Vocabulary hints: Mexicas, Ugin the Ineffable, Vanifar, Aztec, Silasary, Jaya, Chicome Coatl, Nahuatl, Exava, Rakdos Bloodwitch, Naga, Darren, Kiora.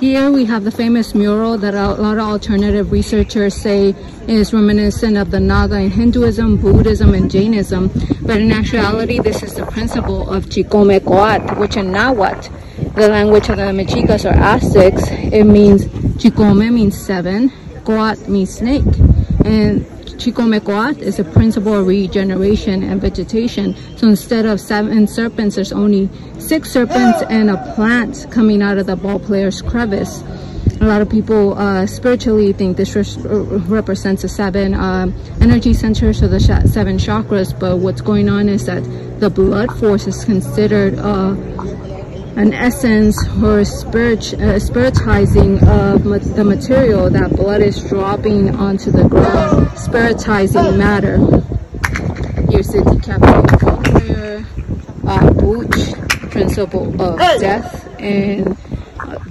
Here we have the famous mural that a lot of alternative researchers say is reminiscent of the Naga in Hinduism, Buddhism, and Jainism. But in actuality, this is the principle of Chicome Coatl, which in Nahuatl, the language of the Mexicas or Aztecs, it means, Chicome means seven, Coatl means snake. And Chicome Coatl is a principle of regeneration and vegetation. So instead of seven serpents, there's only six serpents and a plant coming out of the ball player's crevice. A lot of people spiritually think this represents the seven energy centers or the seven chakras, but what's going on is that the blood force is considered an essence or spiritizing of the material. That blood is dropping onto the ground, spiritizing matter. Here's the decapitated player, Butch, principle of death, and